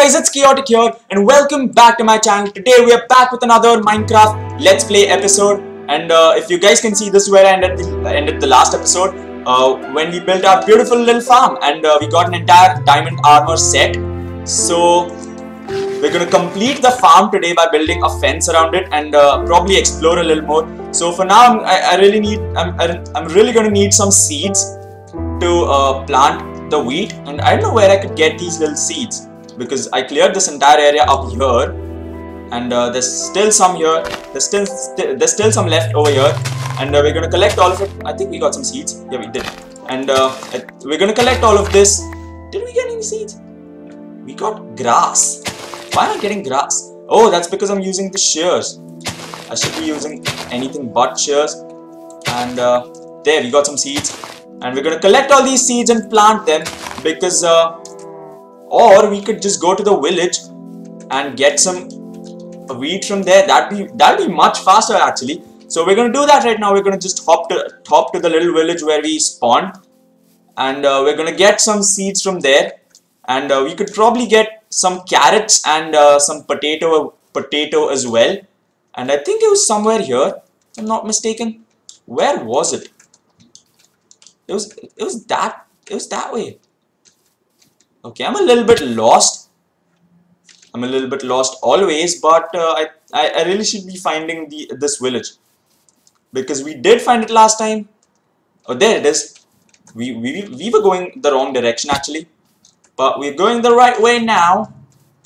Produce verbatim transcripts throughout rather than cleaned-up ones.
guys, it's Kaotik here and welcome back to my channel. Today we are back with another Minecraft Let's Play episode, and uh, if you guys can see, this is where I ended the, ended the last episode uh, when we built our beautiful little farm, and uh, we got an entire diamond armor set. So we're gonna complete the farm today by building a fence around it and uh, probably explore a little more. So for now, I'm, I, I really need I'm, I, I'm really gonna need some seeds to uh, plant the wheat, and I don't know where I could get these little seeds because I cleared this entire area up here, and uh, there's still some here. There's still st there's still some left over here, and uh, we're gonna collect all of it. I think we got some seeds. Yeah, we did. And uh, we're gonna collect all of this. Did we get any seeds? We got grass. Why am I getting grass? Oh, that's because I'm using the shears. I should be using anything but shears. And uh, there, we got some seeds. And we're going to collect all these seeds and plant them because, uh, or we could just go to the village and get some wheat from there. That'd be, that'd be much faster actually. So we're going to do that right now. We're going to just hop to, hop to the little village where we spawned, and uh, we're going to get some seeds from there. And uh, we could probably get some carrots and uh, some potato, potato as well. And I think it was somewhere here, if I'm not mistaken. Where was it? It was, it was that, it was that way. Okay, I'm a little bit lost. I'm a little bit lost always, but uh, I, I, I really should be finding the this village. Because we did find it last time. Oh, there it is. We, we, we were going the wrong direction actually. But we're going the right way now.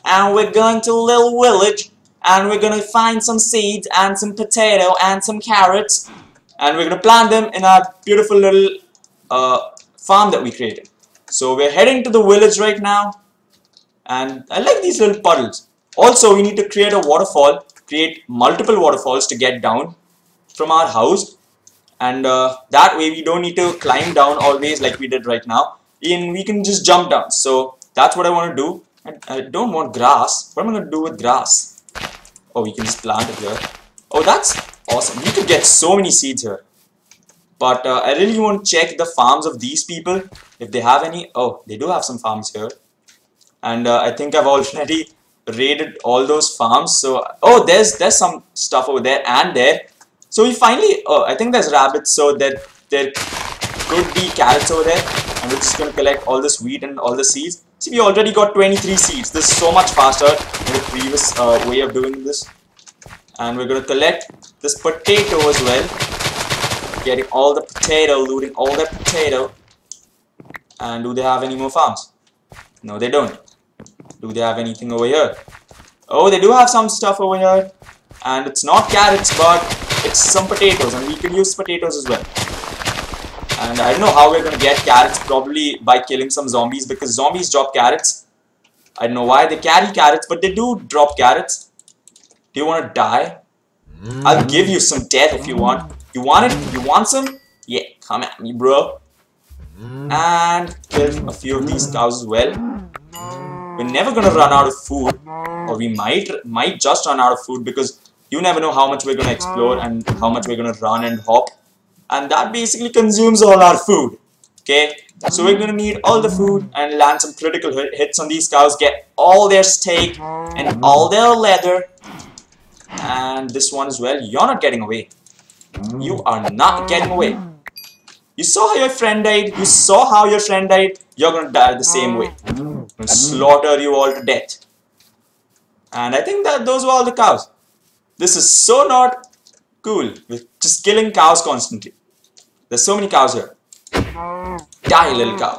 And we're going to a little village. And we're going to find some seeds and some potato and some carrots. And we're going to plant them in our beautiful little Uh, farm that we created. So we're heading to the village right now, and I like these little puddles. Also, we need to create a waterfall, create multiple waterfalls to get down from our house, and uh, that way we don't need to climb down always like we did right now, and we can just jump down. So that's what I want to do. And I don't want grass. What am I going to do with grass? Oh, we can just plant it here. Oh, that's awesome. We could get so many seeds here. But uh, I really want to check the farms of these people, if they have any. Oh, they do have some farms here. And uh, I think I've already raided all those farms. So, oh, there's there's some stuff over there and there. So we finally, oh, I think there's rabbits. So there, there could be carrots over there. And we're just going to collect all this wheat and all the seeds. See, we already got twenty-three seeds. This is so much faster than the previous uh, way of doing this. And we're going to collect this potato as well. Getting all the potato, looting all the potato. And do they have any more farms? No, they don't. Do they have anything over here? Oh, they do have some stuff over here. And it's not carrots, but it's some potatoes. And we can use potatoes as well. And I don't know how we're going to get carrots. Probably by killing some zombies, because zombies drop carrots. I don't know why they carry carrots, but they do drop carrots. Do you want to die? I'll give you some death if you want. You want it? You want some? Yeah, come at me, bro. And kill a few of these cows as well. We're never gonna run out of food, or we might might just run out of food, because you never know how much we're gonna explore and how much we're gonna run and hop, and that basically consumes all our food. Okay, so we're gonna need all the food and land some critical hits on these cows, get all their steak and all their leather, and this one as well. You're not getting away. You are not getting away. You saw how your friend died. You saw how your friend died. You're going to die the same way. I'm going to slaughter you all to death. And I think that those were all the cows. This is so not cool. We're just killing cows constantly. There's so many cows here. Die, little cow.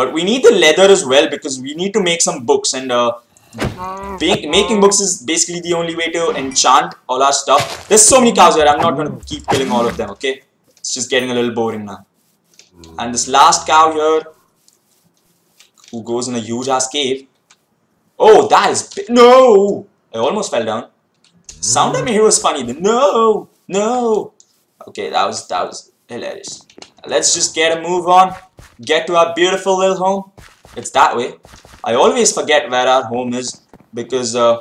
But we need the leather as well, because we need to make some books. And uh, making books is basically the only way to enchant all our stuff. There's so many cows here. I'm not going to keep killing all of them, okay? It's just getting a little boring now. And this last cow here, who goes in a huge-ass cave. Oh, that is... No! I almost fell down. Sound I made was funny. The no! No! Okay, that was, that was hilarious. Let's just get a move on. Get to our beautiful little home. It's that way. I always forget where our home is, because uh,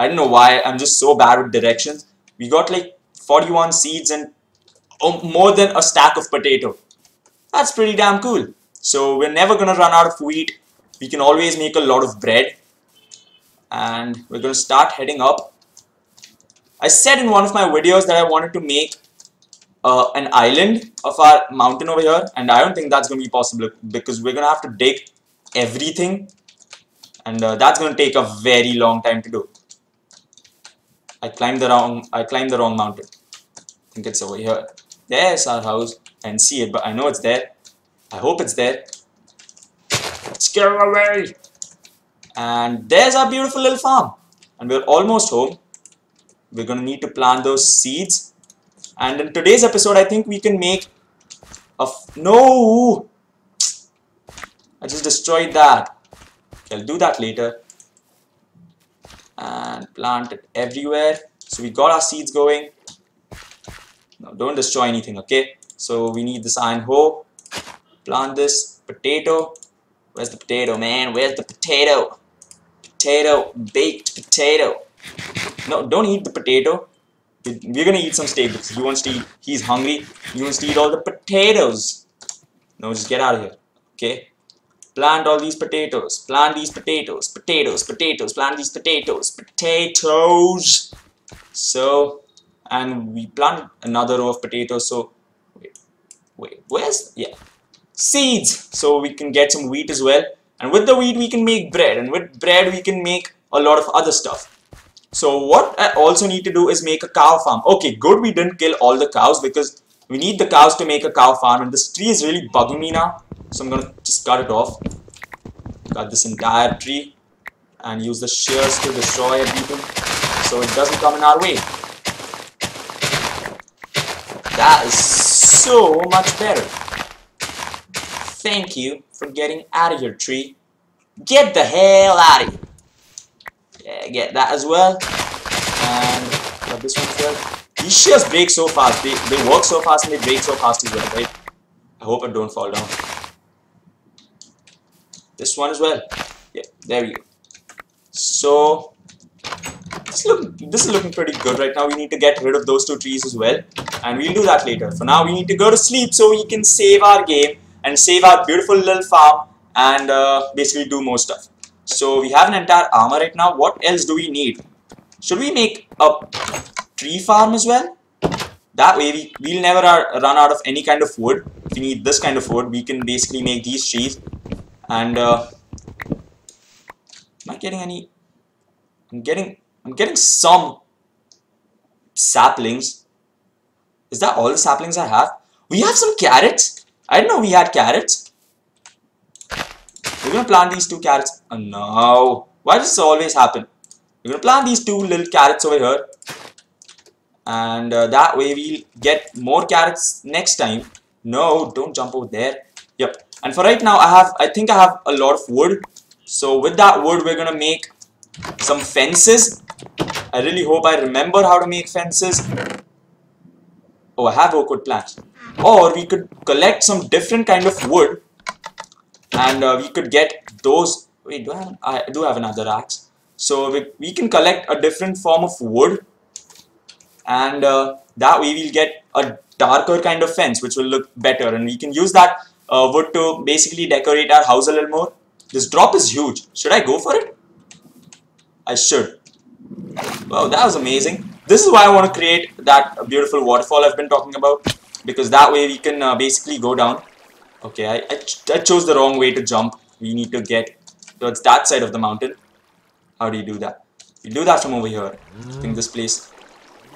I don't know why. I'm just so bad with directions. We got like forty-one seeds and oh, more than a stack of potato. That's pretty damn cool. So we're never gonna run out of wheat we can always make a lot of bread. And we're going to start heading up. I said in one of my videos that I wanted to make uh, an island of our mountain over here, and I don't think that's going to be possible because we're going to have to dig everything, and uh, that's going to take a very long time to do. I climbed the wrong, I climbed the wrong mountain. I think it's over here. There's our house. I can see it, but I know it's there. I hope it's there. Let's get away! And there's our beautiful little farm. And we're almost home. We're going to need to plant those seeds. And in today's episode, I think we can make a... F no! I just destroyed that. Okay, I'll do that later. And plant it everywhere. So we got our seeds going. Now, don't destroy anything, okay? So we need this iron hoe. Plant this potato. Where's the potato, man? Where's the potato? Potato. Baked potato. No, don't eat the potato. We're gonna eat some steak because he wants to eat. He's hungry. He wants to eat all the potatoes. No, just get out of here. Okay? Plant all these potatoes. Plant these potatoes. Potatoes. Potatoes. Plant these potatoes. Potatoes. So, and we planted another row of potatoes. So, wait. Wait. Where's... Yeah. Seeds. So we can get some wheat as well. And with the wheat, we can make bread. And with bread, we can make a lot of other stuff. So what I also need to do is make a cow farm. Okay, good, we didn't kill all the cows because we need the cows to make a cow farm. And this tree is really bugging me now. So I'm going to just cut it off. Cut this entire tree and use the shears to destroy everything so it doesn't come in our way. That is so much better. Thank you for getting out of your tree. Get the hell out of here. Yeah, get that as well. And got this one as well. These shears break so fast. They, they work so fast and they break so fast as well, right? I hope I don't fall down. This one as well. Yeah, there we go. So, this, look, this is looking pretty good right now. We need to get rid of those two trees as well. And we'll do that later. For now, we need to go to sleep so we can save our game and save our beautiful little farm and uh, basically do more stuff. So we have an entire armor right now. What else do we need? Should we make a tree farm as well? That way we, we'll never run out of any kind of wood. If we need this kind of wood, we can basically make these trees. And uh, am I getting any? I'm getting I'm getting some saplings. Is that all the saplings I have? We have some carrots. I didn't know we had carrots. We're going to plant these two carrots. Oh no. Why does this always happen? We're going to plant these two little carrots over here. And uh, that way we'll get more carrots next time. No, don't jump over there. Yep. And for right now, I have, I think I have a lot of wood. So with that wood, we're going to make some fences. I really hope I remember how to make fences. Oh, I have oak wood plants. Or we could collect some different kind of wood. And uh, we could get those. Wait, do I have, I do have another axe? So we, we can collect a different form of wood, and uh, that way we'll get a darker kind of fence, which will look better. And we can use that uh, wood to basically decorate our house a little more. This drop is huge. Should I go for it? I should. Wow, that was amazing. This is why I want to create that beautiful waterfall I've been talking about, because that way we can uh, basically go down. Okay, I, I, ch I chose the wrong way to jump. We need to get towards that side of the mountain. How do you do that? You do that from over here. I think this place...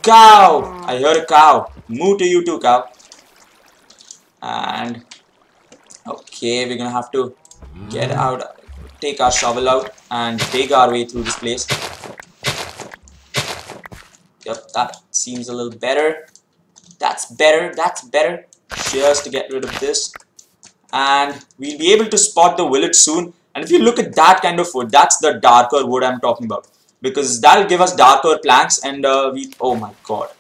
Cow! I heard a cow. Moo to you too, cow. And... Okay, we're gonna have to get out, take our shovel out and dig our way through this place. Yep, that seems a little better. That's better, that's better. Shears to get rid of this. And we'll be able to spot the village soon. And if you look at that kind of wood, that's the darker wood I'm talking about, because that'll give us darker planks. And uh, we oh my god,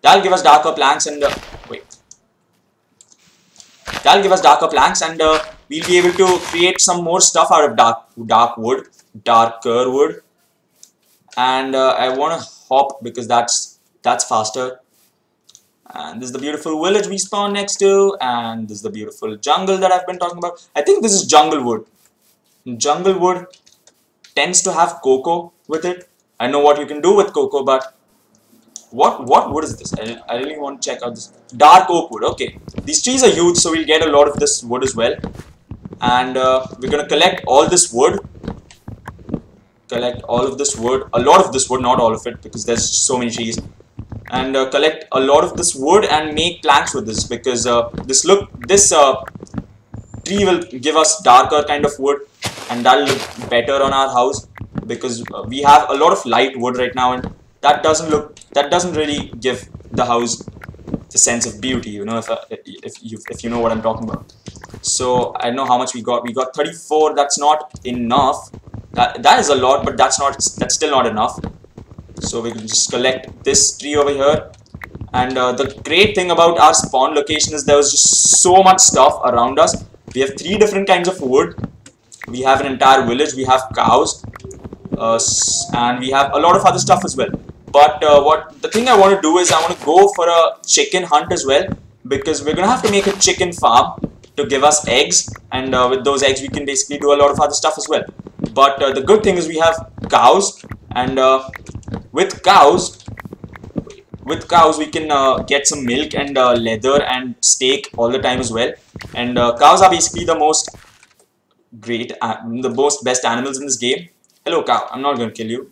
that'll give us darker planks. And uh, wait, that'll give us darker planks, and uh, we'll be able to create some more stuff out of dark dark wood, darker wood. And uh, I want to hop because that's that's faster. And this is the beautiful village we spawn next to. And this is the beautiful jungle that I've been talking about. I think this is jungle wood. Jungle wood tends to have cocoa with it. I know what you can do with cocoa, but what what wood is this? I, I really want to check out this dark oak wood. Okay, these trees are huge, so we'll get a lot of this wood as well. And uh, we're gonna collect all this wood. Collect all of this wood, a lot of this wood, not all of it, because there's so many trees. And uh, collect a lot of this wood and make planks with this, because uh, this look, this uh, tree will give us darker kind of wood, and that'll look better on our house, because uh, we have a lot of light wood right now, and that doesn't look, that doesn't really give the house the sense of beauty, you know, if uh, if you if you know what I'm talking about. So I don't know how much we got. We got thirty-four. That's not enough. That that is a lot, but that's not that's still not enough. So we can just collect this tree over here. And uh, the great thing about our spawn location is there was just so much stuff around us. We have three different kinds of wood. We have an entire village. We have cows, uh, and we have a lot of other stuff as well. But uh, what the thing I want to do is I want to go for a chicken hunt as well, because we're gonna have to make a chicken farm to give us eggs, and uh, with those eggs we can basically do a lot of other stuff as well. But uh, the good thing is we have cows, and uh, with cows, with cows we can uh, get some milk and uh, leather and steak all the time as well. And uh, cows are basically the most great, uh, the most best animals in this game. Hello cow, I'm not going to kill you.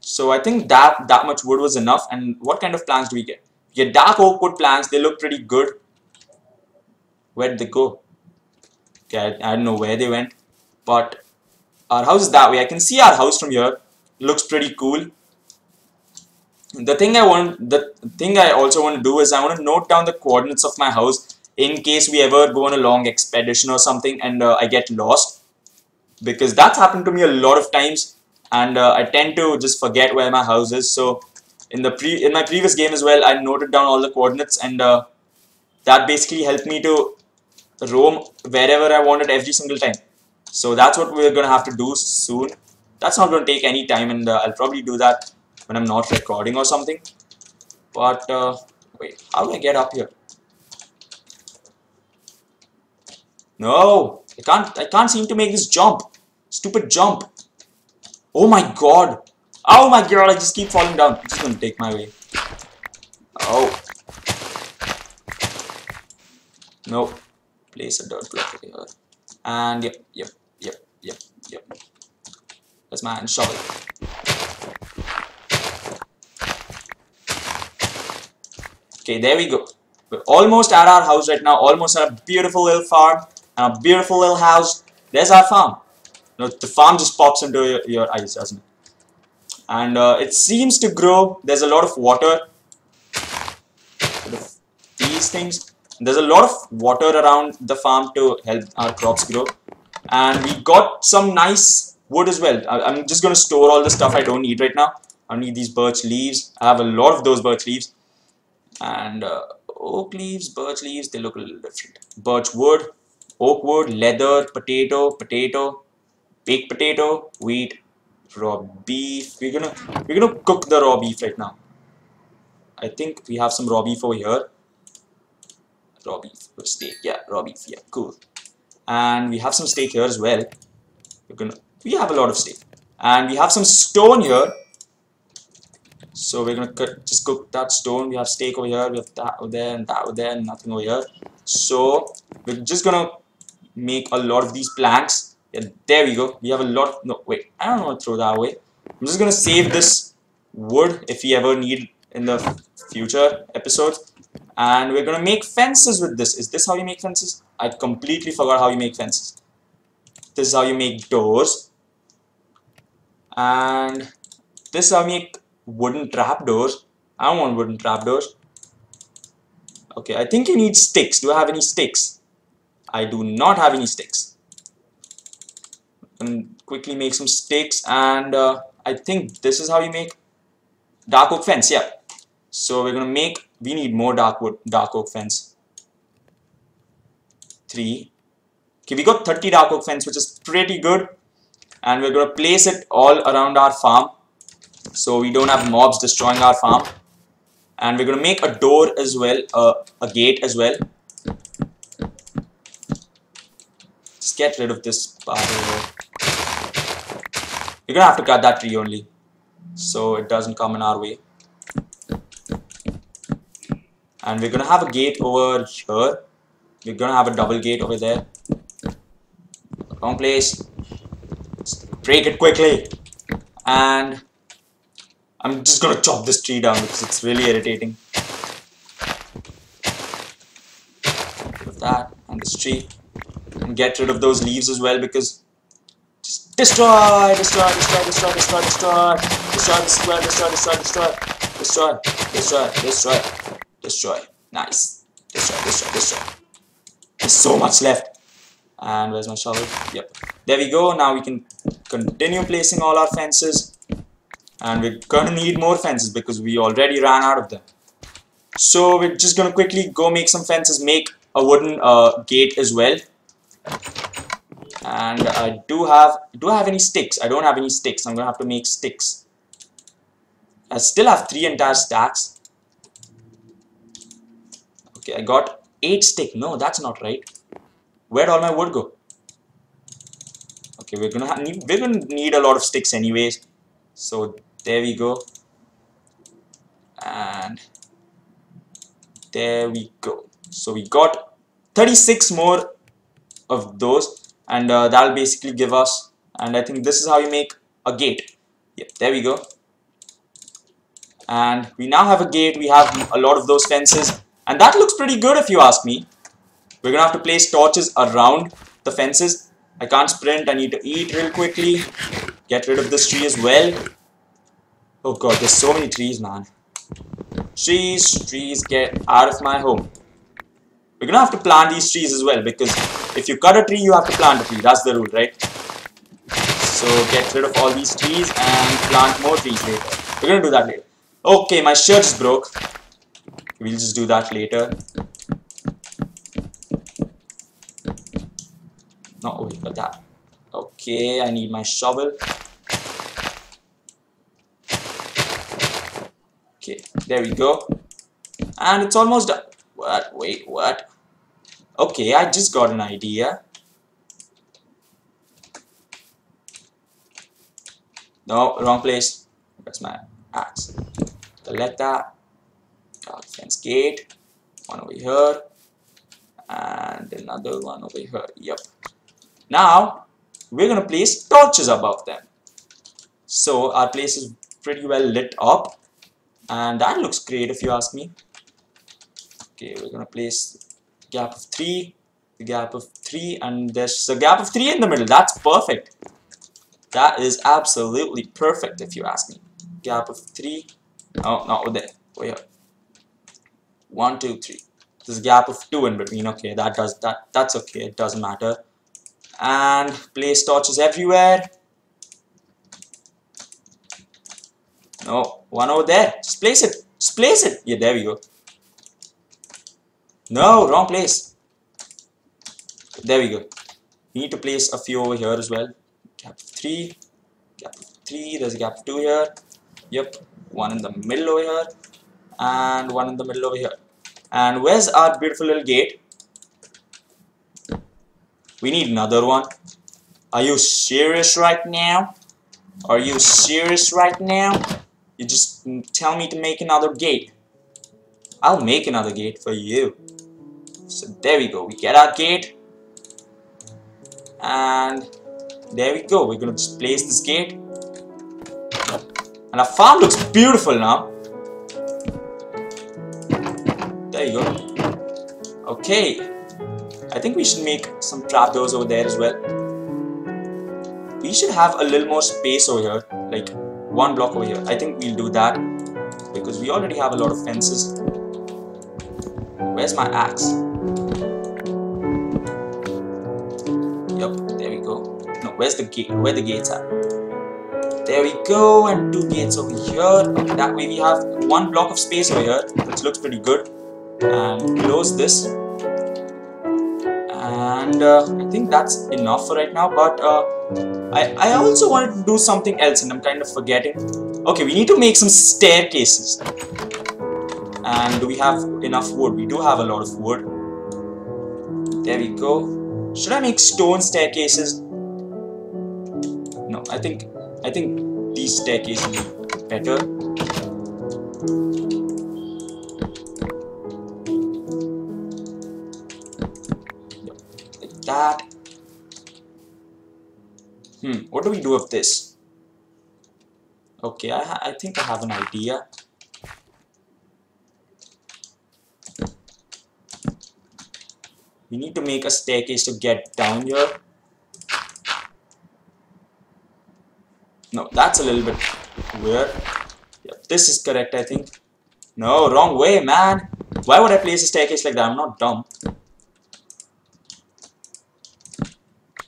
So I think that that much wood was enough. And what kind of plants do we get? We get dark oak wood plants. They look pretty good. Where did they go? Okay, I, I don't know where they went, but our house is that way. I can see our house from here. Looks pretty cool. The thing I want, the thing I also want to do is I want to note down the coordinates of my house in case we ever go on a long expedition or something and uh, I get lost, because that's happened to me a lot of times, and uh, I tend to just forget where my house is. So in the pre in my previous game as well, I noted down all the coordinates, and uh, that basically helped me to roam wherever I wanted every single time. So that's what we're gonna have to do soon. That's not gonna take any time, and uh, I'll probably do that when I'm not recording or something. But uh, wait, how do I get up here? No, I can't. I can't seem to make this jump. Stupid jump! Oh my god! Oh my god! I just keep falling down. This is gonna take my way. Oh no! Place a dirt block here, and yep, yep, yep, yep, yep. That's my hand shovel. Okay, there we go. We're almost at our house right now. Almost at a beautiful little farm and a beautiful little house. There's our farm. You know, the farm just pops into your, your eyes, doesn't it? And uh, it seems to grow. There's a lot of water. These things. There's a lot of water around the farm to help our crops grow. And we got some nice wood as well. I, I'm just going to store all the stuff I don't need right now. I need these birch leaves. I have a lot of those birch leaves. And uh, oak leaves, birch leaves, they look a little different. Birch wood, oak wood, leather, potato, potato, baked potato, wheat, raw beef. We're gonna we're gonna cook the raw beef right now. I think we have some raw beef over here. Raw beef, steak, yeah, raw beef, yeah, cool. And we have some steak here as well. We're gonna We have a lot of steak, and we have some stone here, so we're gonna cut, just cook that stone. We have steak over here, we have that over there, and that over there, and nothing over here. So we're just gonna make a lot of these planks. Yeah, there we go. We have a lot. No, wait, I don't want to throw that away. I'm just gonna save this wood if we ever need in the future episodes, and we're gonna make fences with this. Is this how you make fences? I completely forgot how you make fences. This is how you make doors. And this is how we make wooden trapdoors. I don't want wooden trapdoors. Okay, I think you need sticks. Do I have any sticks? I do not have any sticks. And quickly make some sticks. And uh, I think this is how you make dark oak fence. Yeah. So we're gonna make. We need more dark wood, dark oak fence. Three. Okay, we got thirty dark oak fence, which is pretty good. And we're going to place it all around our farm, so we don't have mobs destroying our farm. And we're going to make a door as well, uh, a gate as well. Just get rid of this part over here. You're gonna have to cut that tree only, so it doesn't come in our way. And we're gonna have a gate over here. We're gonna have a double gate over there. Wrong place. Break it quickly. And I'm just gonna chop this tree down because it's really irritating. With that and this tree. And get rid of those leaves as well because just destroy, destroy, destroy, destroy, destroy, destroy, destroy, destroy, destroy, destroy, destroy, destroy, destroy, destroy, destroy. Nice. Destroy, destroy, destroy. There's so much left. And where's my shovel? Yep. There we go. Now we can continue placing all our fences. And we're gonna need more fences because we already ran out of them. So we're just gonna quickly go make some fences, make a wooden uh, gate as well. And I do have, do I have any sticks? I don't have any sticks. I'm gonna have to make sticks. I still have three entire stacks. Okay, I got eight stick. No, that's not right. Where'd all my wood go? Okay, we're gonna have, we're gonna need a lot of sticks anyways. So there we go. And there we go. So we got thirty-six more of those, and uh, that'll basically give us, and I think this is how you make a gate. Yep, there we go. And we now have a gate. We have a lot of those fences, and that looks pretty good if you ask me. We're gonna have to place torches around the fences. I can't sprint. I need to eat real quickly. Get rid of this tree as well. Oh god, there's so many trees, man. Trees, trees, get out of my home. We're gonna have to plant these trees as well, because if you cut a tree, you have to plant a tree. That's the rule, right? So get rid of all these trees and plant more trees later. We're gonna do that later. Okay, my shirt is broke. We'll just do that later. No, wait for that. Okay, I need my shovel. Okay, there we go. And it's almost done. What? Wait, what? Okay, I just got an idea. No, wrong place. That's my axe. Delete that. Got fence gate. One over here. And another one over here. Yep. Now, we're gonna place torches above them. So, our place is pretty well lit up. And that looks great if you ask me. Okay, we're gonna place gap of three, the gap of three, and there's a gap of three in the middle. That's perfect. That is absolutely perfect if you ask me. Gap of three. Oh, not over there. Over here. One, two, three. There's a gap of two in between. Okay, that does that. That's okay. It doesn't matter. And place torches everywhere. No, one over there. Just place it. Just place it. Yeah, there we go. No, wrong place. There we go. We need to place a few over here as well. Gap three, gap three. There's a gap two here. Yep, one in the middle over here, and one in the middle over here. And where's our beautiful little gate? We need another one. Are you serious right now? Are you serious right now? You just tell me to make another gate. I'll make another gate for you. So there we go. We get our gate. And there we go. We're gonna just place this gate. And our farm looks beautiful now. There you go. Okay. I think we should make some trapdoors over there as well. We should have a little more space over here. Like one block over here. I think we'll do that. Because we already have a lot of fences. Where's my axe? Yep, there we go. No, where's the gate? Where the gates are? There we go, and two gates over here. That way we have one block of space over here, which looks pretty good. And close this. And uh, I think that's enough for right now. But uh, I I also wanted to do something else, and I'm kind of forgetting. Okay, we need to make some staircases. And do we have enough wood? We do have a lot of wood. There we go. Should I make stone staircases? No, I think I think this stack is better. Like that. Hmm, what do we do with this? Okay, I, I think I have an idea. We need to make a staircase to get down here. No, that's a little bit weird. Yep, this is correct, I think. No, wrong way, man. Why would I place a staircase like that? I'm not dumb.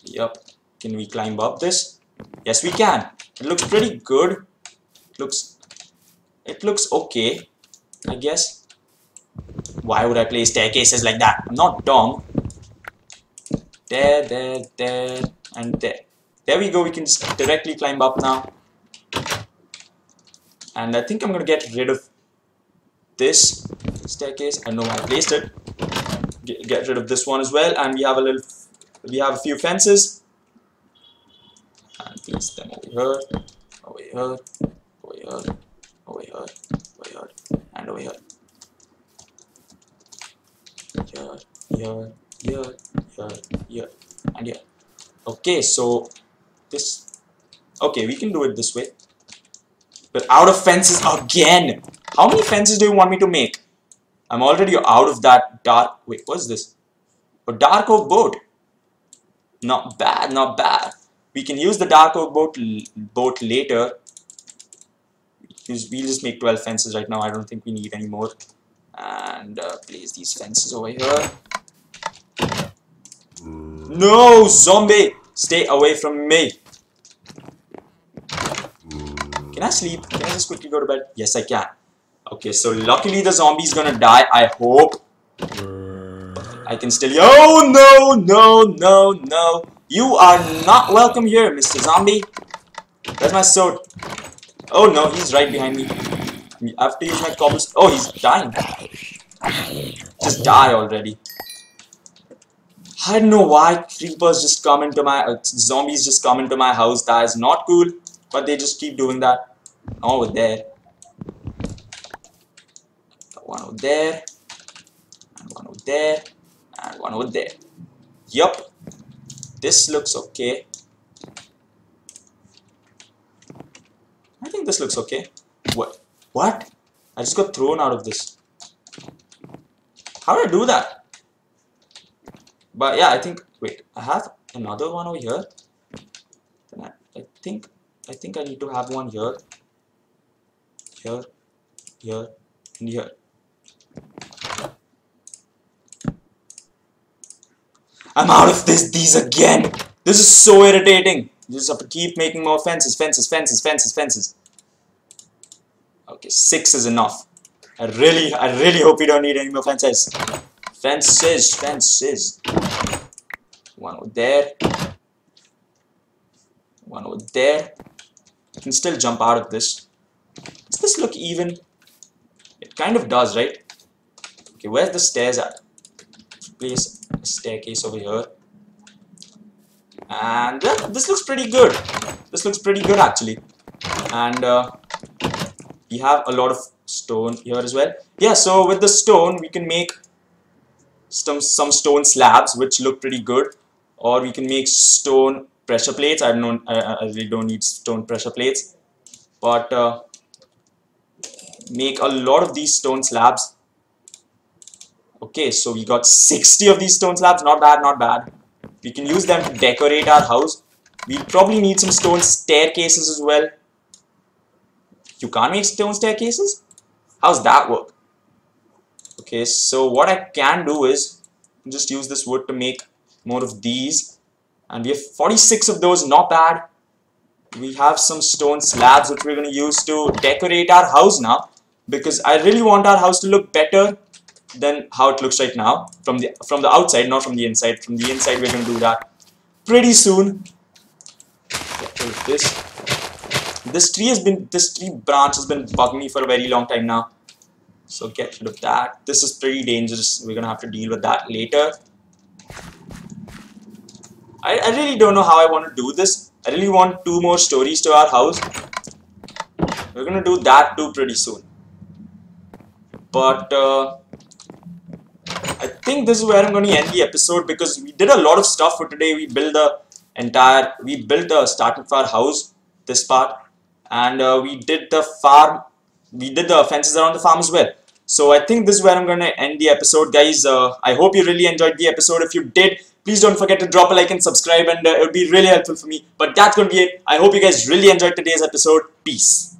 Yep. Can we climb up this? Yes, we can. It looks pretty good. It looks... It looks okay, I guess. Why would I place staircases like that? I'm not dumb. There, there, there, and there. There we go, we can just directly climb up now. And I think I'm gonna get rid of this staircase. I know I placed it. Get rid of this one as well, and we have a little, we have a few fences. And place them over here, over here, over here, over here, over here, and over here. Here, here, here, here, here, and here. Okay, so this. Okay, we can do it this way. But out of fences again. How many fences do you want me to make? I'm already out of that dark. Wait, what's this? A dark oak boat. Not bad, not bad. We can use the dark oak boat boat later. We'll just make twelve fences right now. I don't think we need any more. And uh, place these fences over here. No, zombie! Stay away from me! Can I sleep? Can I just quickly go to bed? Yes, I can. Okay, so luckily the zombie's gonna die, I hope. I can still... Oh, no, no, no, no! You are not welcome here, Mister Zombie! Where's my sword? Oh, no, he's right behind me. I have to use my cobblestone. Oh, he's dying. Just die already. I don't know why creepers just come into my... Uh, zombies just come into my house. That is not cool. But they just keep doing that. Over there. One over there. And one over there. And one over there. Yup. This looks okay. I think this looks okay. What? What? I just got thrown out of this. How did I do that? But yeah, I think... Wait, I have another one over here. Then I, I think... I think I need to have one here. Here. Here. And here. I'm out of this. These again! This is so irritating. You just have to keep making more fences. Fences, fences, fences, fences. Okay, six is enough. I really, I really hope we don't need any more fences. Fences, fences. One over there. One over there. I can still jump out of this. Does this look even? It kind of does, right? Okay, where's the stairs at? Place a staircase over here. And uh, this looks pretty good. This looks pretty good, actually. And... Uh, we have a lot of stone here as well. Yeah, so with the stone, we can make some, some stone slabs, which look pretty good. Or we can make stone pressure plates. I don't, I, I really don't need stone pressure plates. But uh, make a lot of these stone slabs. Okay, so we got sixty of these stone slabs. Not bad, not bad. We can use them to decorate our house. We probably need some stone staircases as well. You can't make stone staircases? How's that work? Okay, so what I can do is just use this wood to make more of these. And we have forty-six of those, not bad. We have some stone slabs which we're going to use to decorate our house now. Because I really want our house to look better than how it looks right now. From the, from the outside, not from the inside. From the inside, we're going to do that pretty soon. Get rid of this. This tree has been, this tree branch has been bugging me for a very long time now. So get rid of that. This is pretty dangerous. We're gonna have to deal with that later. I, I really don't know how I want to do this. I really want two more stories to our house. We're gonna do that too pretty soon. But uh, I think this is where I'm gonna end the episode, because we did a lot of stuff for today. We built the entire, we built the starting for our house, this part, and uh, we did the farm, we did the fences around the farm as well. So I think this is where I'm gonna end the episode, guys. Uh, I hope you really enjoyed the episode. If you did, please don't forget to drop a like and subscribe, and uh, it would be really helpful for me. But that's gonna be it. I hope you guys really enjoyed today's episode. Peace.